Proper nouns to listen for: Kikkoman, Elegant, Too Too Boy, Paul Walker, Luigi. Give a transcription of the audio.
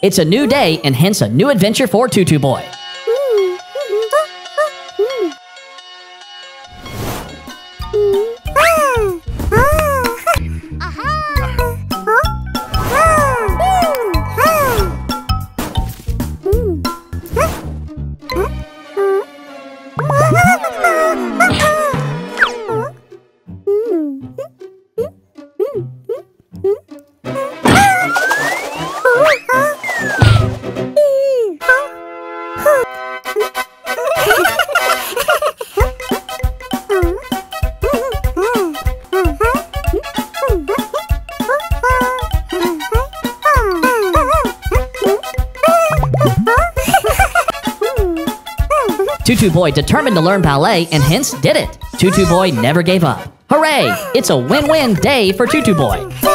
It's a new day and hence a new adventure for Too Too Boy. Too Too Boy determined to learn ballet and hence did it. Too Too Boy never gave up. Hooray! It's a win-win day for Too Too Boy.